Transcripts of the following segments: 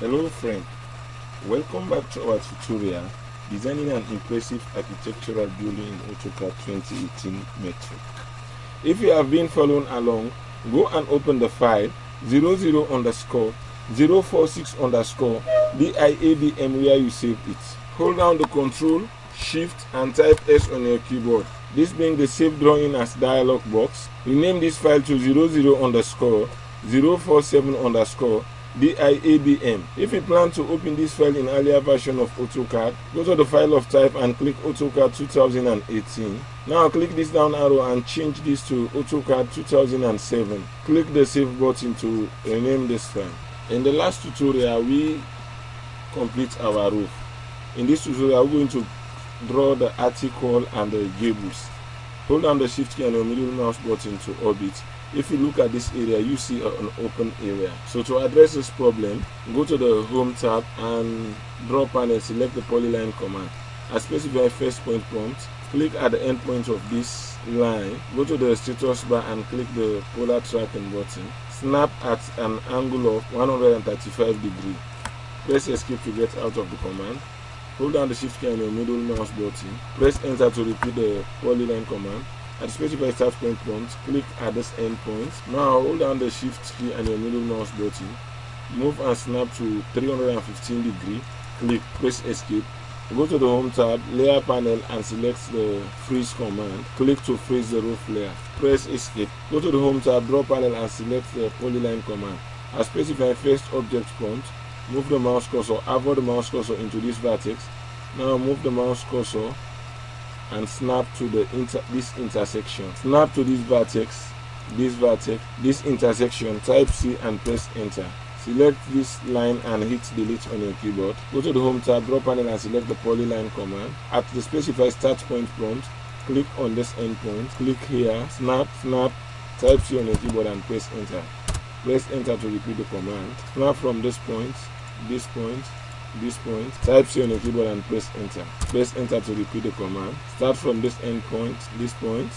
Hello friend, welcome back to our tutorial designing an impressive architectural building in AutoCAD 2018 metric. If you have been following along, go and open the file 00_046_DIABM where you saved it. Hold down the Ctrl, Shift and type S on your keyboard. This brings the saved drawing as dialog box. Rename this file to 00_047_DIABM. If you plan to open this file in earlier version of AutoCAD, go to the file of type and click AutoCAD 2018. Now click this down arrow and change this to AutoCAD 2007. Click the save button to rename this file. In the last tutorial, we complete our roof. In this tutorial, we're going to draw the article and the gables. Hold down the shift key and your middle mouse button to orbit. If you look at this area, you see an open area. So to address this problem, go to the Home tab and Draw Panel, select the Polyline command. As specified first point prompt, click at the end point of this line, go to the status bar and click the Polar Tracking button. Snap at an angle of 135 degrees. Press Escape to get out of the command. Hold down the shift key and your middle mouse button. Press Enter to repeat the Polyline command. At specified start point prompt, click at this end point. Now hold down the shift key and your middle mouse button. Move and snap to 315 degree. Click, press escape. Go to the Home tab, Layer Panel and select the Freeze command. Click to freeze the roof layer. Press escape. Go to the Home tab, Draw Panel and select the Polyline command. At specified first object prompt, move the mouse cursor, hover the mouse cursor into this vertex. Now move the mouse cursor and snap to the this intersection. Snap to this vertex, this intersection, type C and press enter. Select this line and hit delete on your keyboard. Go to the Home tab, Draw Panel and select the Polyline command. At the specified start point prompt, click on this end point, click here, snap, type C on your keyboard and press enter. Press enter to repeat the command. Snap from this point, this point, type C on your keyboard and press enter. Press enter to repeat the command. Start from this end point, this point,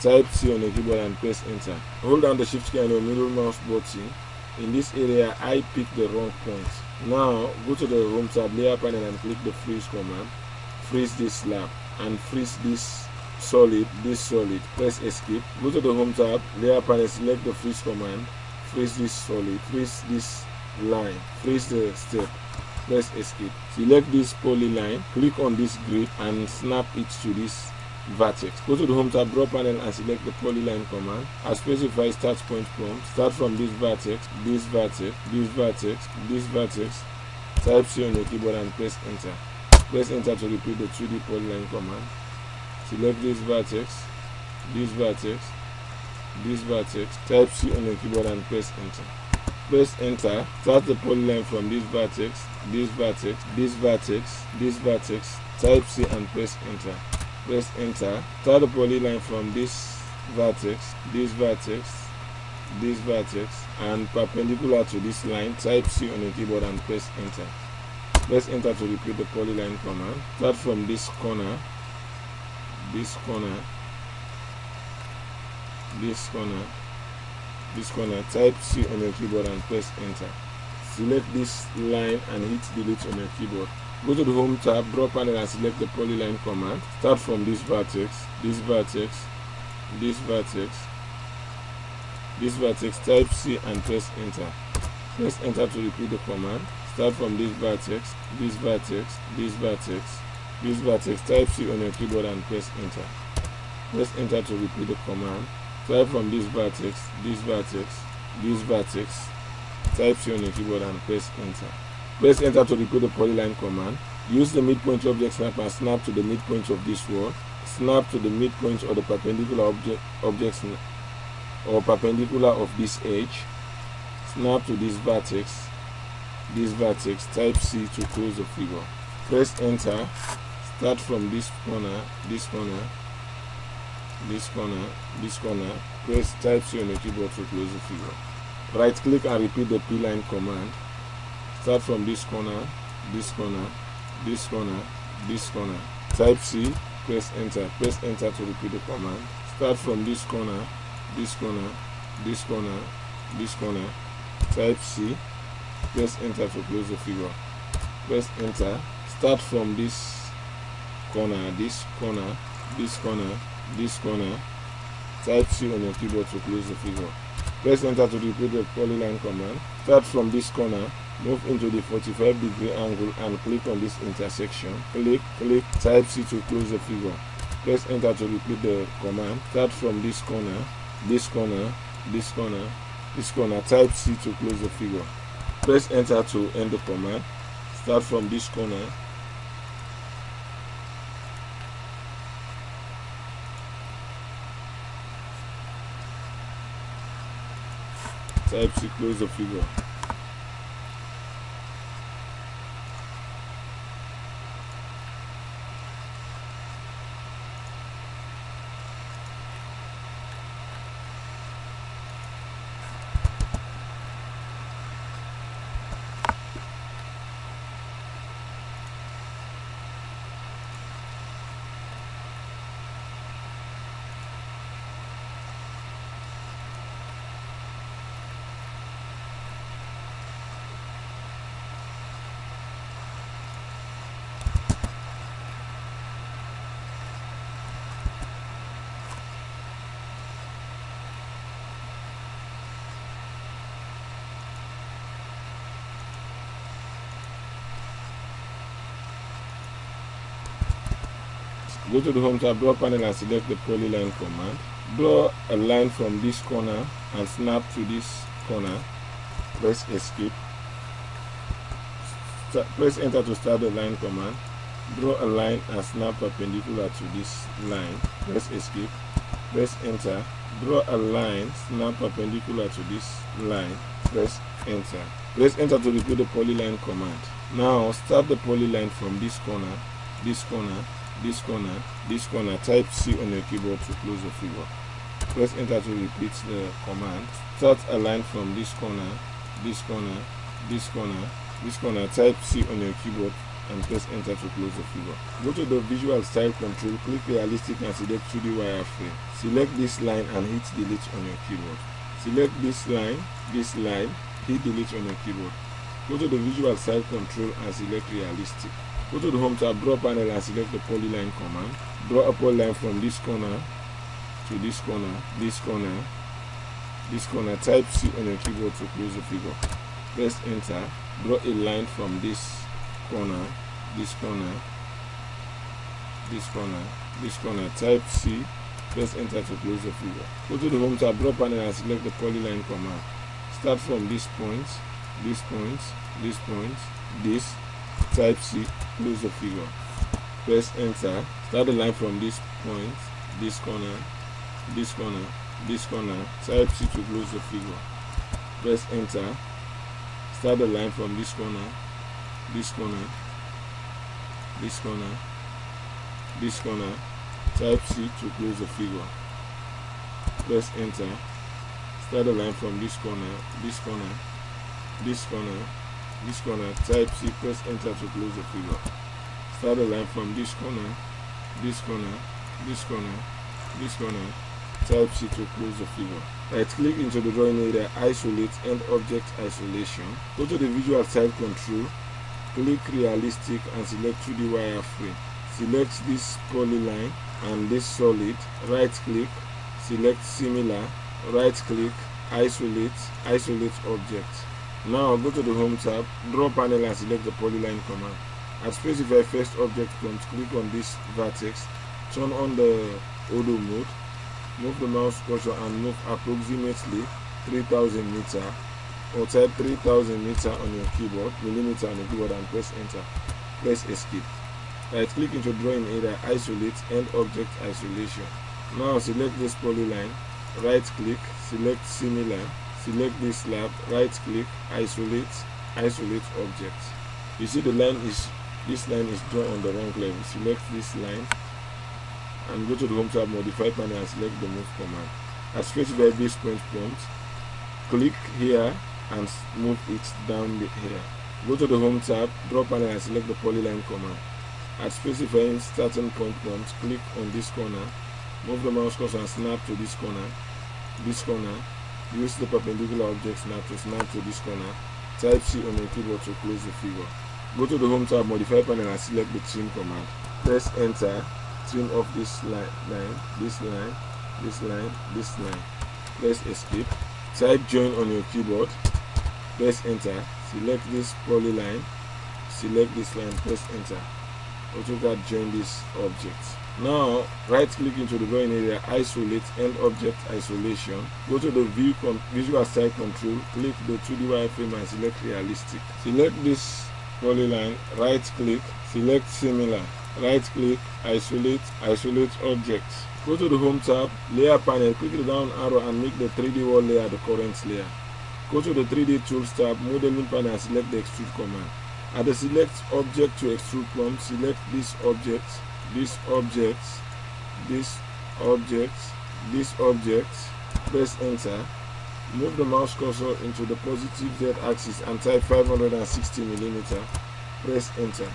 type C on your keyboard and press enter. Hold down the shift key and your middle mouse button. In this area, I picked the wrong point. Now go to the Home tab, Layer Panel and click the Freeze command. Freeze this slab and freeze this solid. Press escape. Go to the Home tab, Layer Panel, select the Freeze command. Freeze this solid, freeze this line, freeze the step. Press escape. Select this Polyline, click on this grid and snap it to this vertex. Go to the Home tab, Draw Panel and select the Polyline command. As specified start point prompt, start from this vertex, this vertex, type C on your keyboard and press enter. Press enter to repeat the 2D Polyline command. Select this vertex, type C on your keyboard and press enter. Press enter, start the Polyline from this vertex, type C and press enter. Press enter, start the Polyline from this vertex, and perpendicular to this line, type C on your keyboard and press enter. Press enter to repeat the Polyline command. Start from this corner, type C on your keyboard and press enter. Select this line and hit delete on your keyboard. Go to the Home tab, Draw Panel and select the Polyline command. Start from this vertex, type C and press enter. Press enter to repeat the command. Start from this vertex, type C on your keyboard and press enter. Press enter to repeat the command. Type from this vertex, type C on your keyboard and press enter. Press enter to repeat the Polyline command. Use the midpoint object snap and snap to the midpoint of this wall. Snap to the midpoint of the perpendicular perpendicular of this edge. Snap to this vertex, type C to close the figure. Press enter, start from this corner, press type C on your keyboard to close the figure. Right click and repeat the P-line command. Start from this corner, type C, press enter to repeat the command. Start from this corner, type C, press enter to close the figure, press enter, start from this corner, this corner, this corner, this corner, type C on your keyboard to close the figure, press enter to repeat the polyline command, start from this corner, move into the 45-degree angle and click on this intersection, click, click, type C to close the figure, press enter to repeat the command, start from this corner, this corner, this corner, this corner, type C to close the figure, press enter to end the command, start from this corner, type C close the figure. Go to the home tab, draw panel, and select the polyline command. Draw a line from this corner and snap to this corner. Press escape. Press enter to start the line command. Draw a line and snap perpendicular to this line. Press escape. Press enter. Draw a line, snap perpendicular to this line. Press enter. Press enter to repeat the polyline command. Now start the polyline from this corner, this corner, this corner, this corner, type C on your keyboard to close the figure. Press enter to repeat the command. Start a line from this corner, this corner, this corner, this corner, type C on your keyboard and press enter to close the figure. Go to the visual style control, click realistic and select 2D wireframe. Select this line and hit delete on your keyboard. Select this line, hit delete on your keyboard. Go to the visual style control and select realistic. Go to the home tab, draw panel and select the polyline command. Draw a polyline from this corner to this corner, this corner, this corner, type C on your keyboard to close the figure. Press enter, draw a line from this corner, this corner, this corner, this corner, type C, press enter to close the figure. Go to the home tab, draw panel and select the polyline command. Start from this point, this point, this point, this, type C, close the figure. Press enter, start the line from this point, this corner, this corner, this corner, type C to close the figure. Press enter, start the line from this corner, this corner, this corner, this corner, type C to close the figure. Press enter, start the line from this corner, this corner, this corner, this corner, type C, press enter to close the figure. Start a line from this corner, this corner, this corner, this corner, type C to close the figure. Right click into the drawing area, isolate, end object isolation. Go to the visual style control, click realistic and select 2D wireframe. Select this polyline and this solid, right click, select similar, right click, isolate, isolate object. Now go to the home tab, draw panel and select the polyline command. At specified first object comes, click on this vertex, turn on the auto mode, move the mouse cursor and move approximately 3000 meter or type 3000 meter on your keyboard, millimeter on your keyboard and press enter. Press escape. Right click into drawing area, isolate, end object isolation. Now select this polyline, right click, select similar. Select this slab, right click, isolate, isolate object. You see the line is, this line is drawn on the wrong level. Select this line and go to the home tab, modify panel and select the move command. As specified base point prompt, click here and move it down here. Go to the home tab, draw panel and select the polyline command. At specifying starting point prompt, click on this corner, move the mouse cursor and snap to this corner, this corner. Use the perpendicular object snap to this corner, Type C on your keyboard to close the figure. Go to the Home tab, Modify Panel, and select the Trim command. Press Enter. Trim off this line, this line, this line, this line. Press Escape. Type Join on your keyboard. Press Enter. Select this polyline. Select this line. Press Enter. AutoCAD join this object. Now right click into the drawing area, isolate, end object isolation. Go to the visual style control, click the 2D wireframe and select realistic. Select this polyline, right click, select similar, right click, isolate, isolate object. Go to the Home tab, Layer panel, click the down arrow and make the 3D wall layer the current layer. Go to the 3D tools tab, modeling panel and select the extrude command. At the select object to extrude prompt, select this object, this object, this object, this object. Press Enter. Move the mouse cursor into the positive Z axis and type 560mm. Press Enter.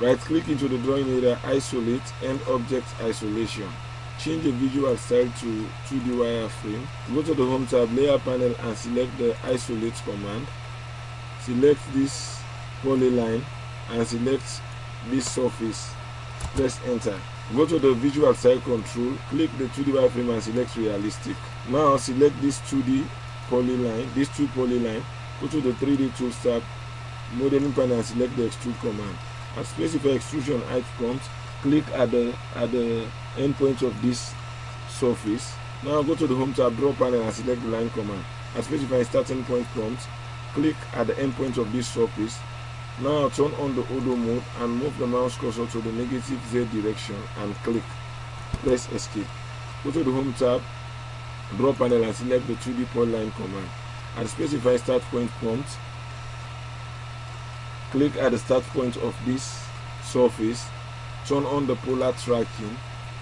Right click into the drawing area, isolate, end object isolation. Change the visual style to 2D wireframe. Go to the Home tab, Layer panel and select the isolate command. Select this polyline and select this surface. Press Enter. Go to the visual style control, click the 2D wireframe and select realistic. Now select this 2D polyline, this 2 polyline. Go to the 3D tools tab, modeling panel and select the extrude command. As specific extrusion height prompts, click at the end point of this surface. Now go to the Home tab, Draw panel and select the line command. As specified starting point prompts, click at the end point of this surface. Now turn on the auto mode and move the mouse cursor to the negative Z direction and click. Press Escape. Go to the Home tab, Draw panel and select the 2D polyline command. At specify start point prompt, click at the start point of this surface, turn on the polar tracking,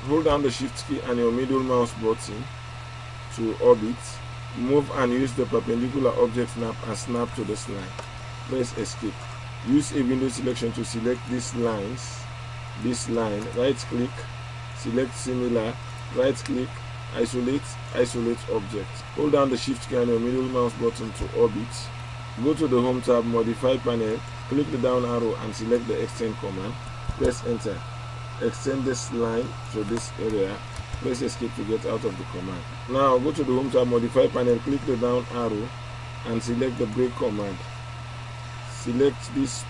hold down the shift key and your middle mouse button to orbit, move and use the perpendicular object snap and snap to the slide. Press Escape. Use a window selection to select these lines, this line, right click, select similar, right click, isolate, isolate object. Hold down the shift key and your middle mouse button to orbit. Go to the Home tab, Modify panel, click the down arrow and select the extend command. Press Enter. Extend this line to this area. Press Escape to get out of the command. Now go to the Home tab, Modify panel, click the down arrow and select the break command. Select this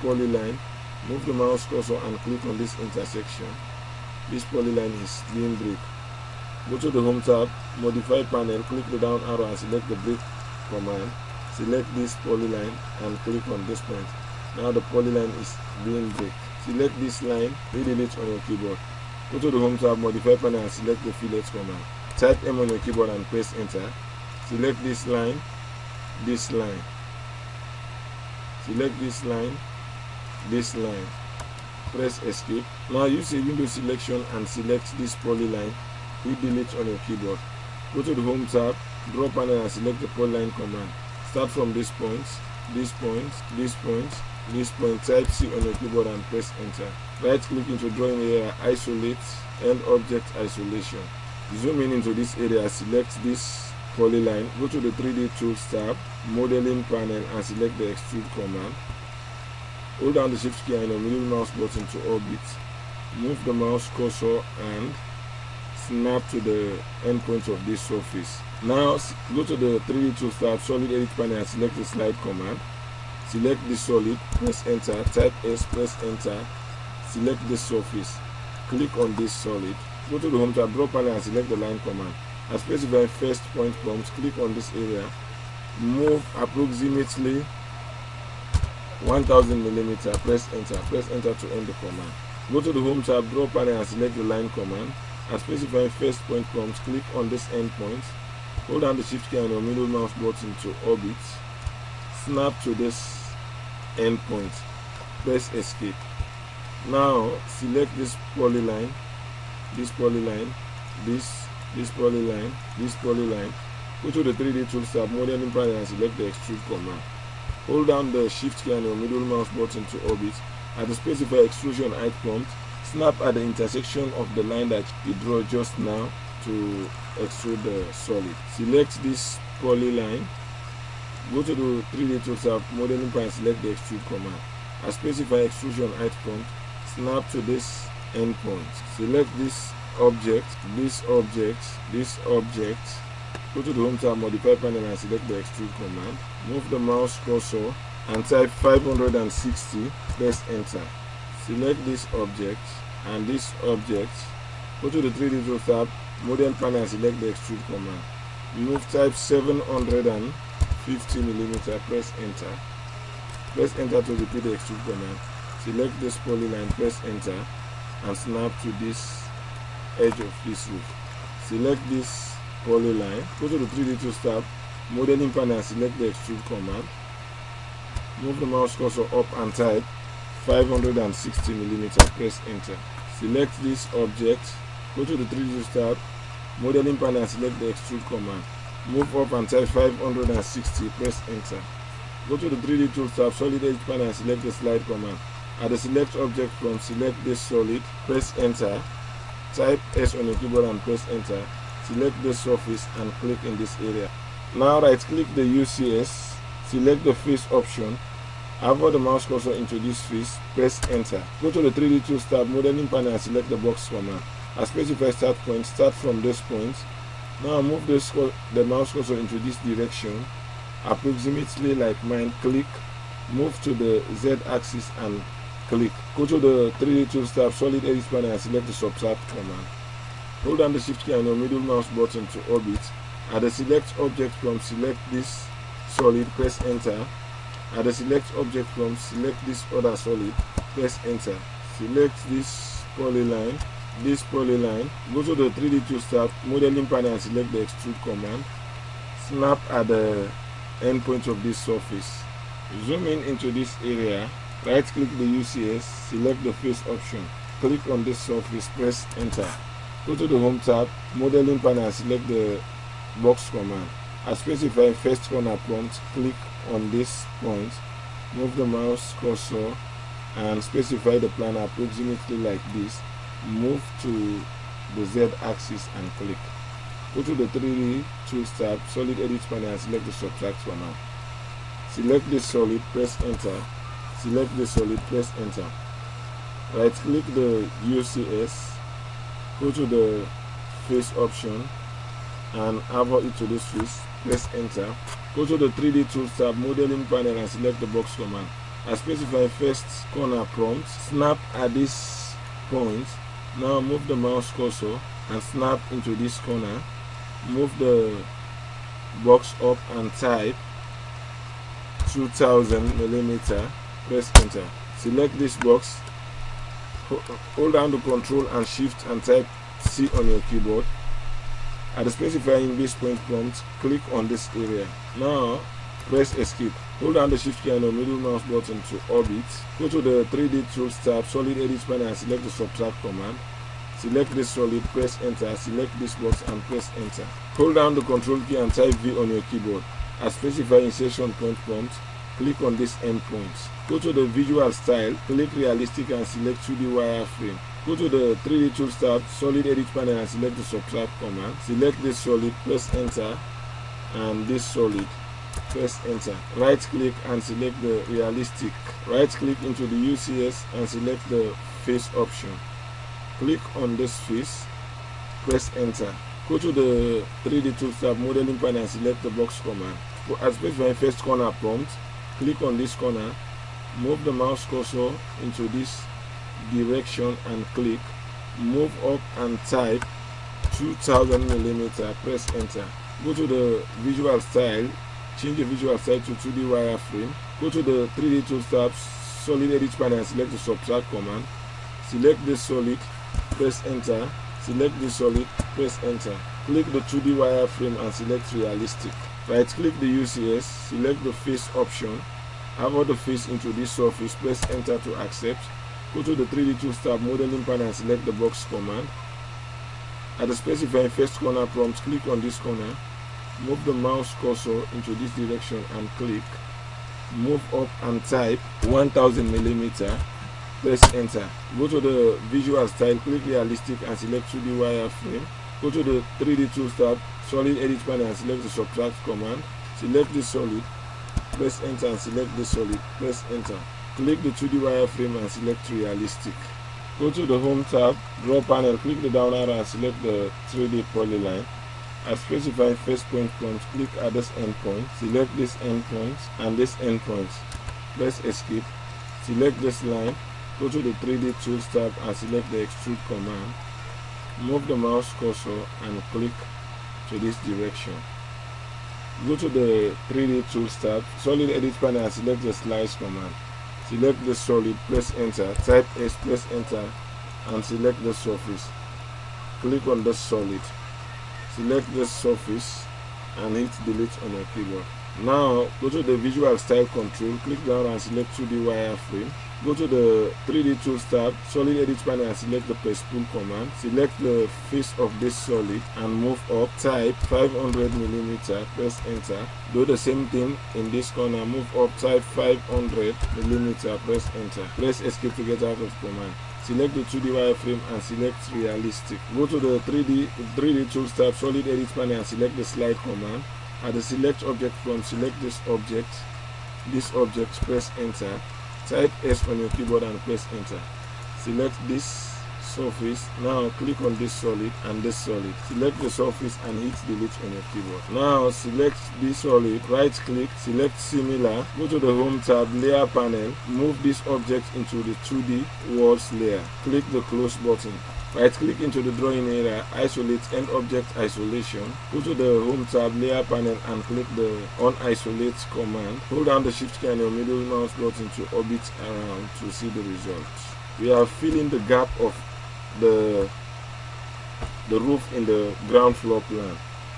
polyline, move the mouse cursor and click on this intersection. This polyline is being break. Go to the Home tab, Modify panel, click the down arrow and select the break command. Select this polyline and click on this point. Now the polyline is being break. Select this line, read it on your keyboard. Go to the Home tab, Modify panel and select the fillet command. Type M on your keyboard and press Enter. Select this line, this line. Select this line, this line. Press Escape. Now use a window selection and select this polyline. Hit delete on your keyboard. Go to the Home tab, Draw panel and select the polyline command. Start from this point, this point, this point, this point. Type C on your keyboard and press Enter. Right click into drawing area, isolate, end object isolation. Zoom in into this area, select this polyline. Go to the 3D tools tab, modeling panel and select the extrude command. Hold down the shift key and the middle mouse button to orbit. Move the mouse cursor and snap to the end point of this surface. Now go to the 3D tools tab, solid edit panel and select the slide command. Select the solid, press Enter, type S, press Enter, select the surface, click on this solid. Go to the Home tab, Draw panel and select the line command. As specified first point prompts, click on this area, move approximately 1000mm, press Enter to end the command. Go to the Home tab, Draw panel and select the line command. As specified first point prompts, click on this end point, hold down the shift key and your middle mouse button to orbit, snap to this end point, press Escape. Now select this polyline, this polyline, this polyline, this polyline. Go to the 3D tools tab, modeling panel and select the extrude command. Hold down the shift key and your middle mouse button to orbit. At the specify extrusion height prompt, snap at the intersection of the line that you drew just now to extrude the solid. Select this polyline, Go to the 3D tools app, modeling point, select the extrude command. I specify extrusion height point, snap to this endpoint. Select this object, this object, this object. Go to the home tab, modify panel, and select the extrude command. Move the mouse cursor and type 560, press enter. Select this object and this object. Go to the 3D tools tab, model panel, and select the extrude command. Move type 750mm, press enter. Press enter to repeat the extrude command. Select this polyline, press enter, and snap to this edge of this roof. Select this polyline. Go to the 3D tools tab, modeling panel, and select the extrude command. Move the mouse cursor up and type 560mm, press enter. Select this object. Go to the 3D tools tab, modeling panel, and select the extrude command. Move up and type 560, press enter. Go to the 3D tools tab, solid edge panel, and select the slide command. At the select object prompt, select this solid, press enter, type S on your keyboard and press enter. Select this surface and click in this area. Now right click the UCS, select the face option, hover the mouse cursor into this face, press enter. Go to the 3D tools tab, modeling panel, and select the box command. I specify start point, start from this point. Now move the mouse cursor into this direction, approximately like mine, click. Move to the Z axis and click. Go to the 3D tools tab, solid edge panel, and select the subtract command. Hold down the shift key and your middle mouse button to orbit. At the select object prompt, select this solid, press enter. At the select object prompt, select this other solid, press enter. Select this polyline, this polyline. Go to the 3D tools tab, modeling panel, and select the extrude command. Snap at the end point of this surface. Zoom in into this area, right click the UCS, select the face option, click on this surface, press enter. Go to the home tab, modeling panel, and select the box command. As specified first corner prompt, click on this point, move the mouse cursor and specify the plan approximately like this. Move to the Z axis and click. Go to the 3D tools tab, solid edit panel, and select the subtract command. Select this solid, press enter. Select this solid, press enter. Right click the UCS, go to the face option and hover it to this face, press enter. Go to the 3D tools tab, modeling panel, and select the box command. I specify first corner prompt, snap at this point. Now move the mouse cursor and snap into this corner. Move the box up and type 2000mm, press enter. Select this box, hold down the control and shift and type C on your keyboard. At the specifying this point prompt, click on this area. Now press escape, hold down the shift key and the middle mouse button to orbit. Go to the 3D tools tab, solid edit panel, and select the subtract command. Select this solid, press enter. Select this box and press enter. Hold down the control key and type V on your keyboard. As specified insertion point prompt, click on this endpoint. Go to the visual style, click realistic, and select 2D wireframe. Go to the 3D tools tab, solid edit panel, and select the subtract command. Select this solid, press enter, and this solid, press enter. Right click and select the realistic. Right click into the UCS and select the face option. Click on this face, press enter. Go to the 3D tools tab, modeling panel, and select the box command. As specified first corner prompt, click on this corner, move the mouse cursor into this direction and click. Move up and type 2000mm, press enter. Go to the visual style, change the visual style to 2D wireframe. Go to the 3D tools tab, solid edit panel, and select the subtract command. Select this solid, press enter. Select this solid, press enter. Click the 2D wireframe and select realistic. Right click the UCS, select the face option, hover the face into this surface, press enter to accept. Go to the 3D tools tab, modeling panel, and select the box command. At the specified first corner prompt, click on this corner, move the mouse cursor into this direction and click. Move up and type 1000mm. Press enter. Go to the visual style, click realistic, and select 2D wireframe. Go to the 3D tools tab, solid edit panel, and select the subtract command. Select this solid, Press enter and select the solid. Press enter. Click the 2D wireframe and select realistic. Go to the home tab, draw panel, click the down arrow and select the 3D polyline. At specified first point points, click at this endpoint, select this endpoint and this endpoint. Press escape, select this line, go to the 3D tools tab and select the extrude command. Move the mouse cursor and click to this direction. Go to the 3D tools tab, solid edit panel and select the slice command. Select the solid, press enter, type S, press enter and select the surface. Click on the solid. Select the surface and hit delete on your keyboard. Now go to the visual style control, click down and select 2D wireframe. Go to the 3D tools tab, solid edit panel and select the pespool command. Select the face of this solid and move up, type 500mm, press enter. Do the same thing in this corner, move up, type 500mm, press enter. Press escape to get out of command. Select the 2D wireframe and select realistic. Go to the 3D tools tab, solid edit panel and select the slide command. At the select object prompt, select this object, press enter, type S on your keyboard and press enter. Select this surface, now click on this solid and this solid. Select the surface and hit delete on your keyboard. Now select this solid, right click, select similar, go to the home tab, layer panel, move this object into the 2D walls layer. Click the close button. Right click into the drawing area, isolate end object isolation. Go to the home tab, layer panel and click the unisolate command. Hold down the shift key and your middle mouse button to orbit around to see the result. We are filling the gap of the roof in the ground floor plan.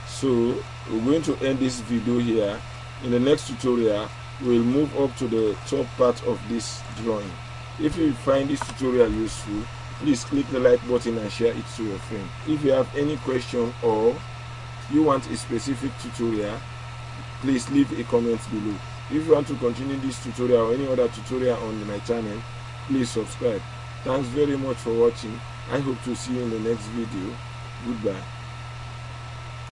So we're going to end this video here. In the next tutorial, we'll move up to the top part of this drawing. If you find this tutorial useful, please click the like button and share it to your friend. If you have any question or you want a specific tutorial, please leave a comment below. If you want to continue this tutorial or any other tutorial on my channel, please subscribe. Thanks very much for watching. I hope to see you in the next video. Goodbye.